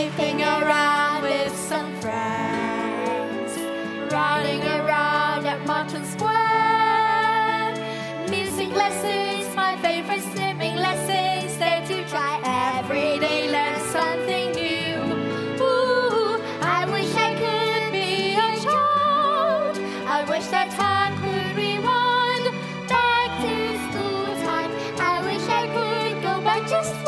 skipping around with some friends, running around at Martin Square. Music lessons, my favorite swimming lessons, there to try every day, learn something new. Ooh, I wish I could be a child. I wish that time could rewind back to school time. I wish I could go back just once.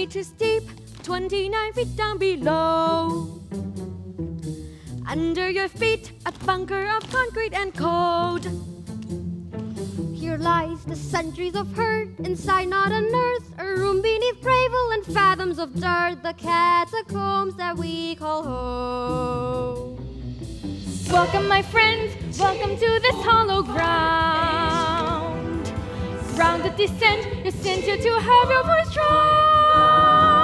Meters deep, 29 feet down below. Under your feet, a bunker of concrete and cold. Here lies the centuries of hurt. Inside, not unearthed, a room beneath gravel and fathoms of dirt. The catacombs that we call home. Welcome, my friends. Welcome to this hollow ground. Ground of descent, you sent you to have your voice drowned.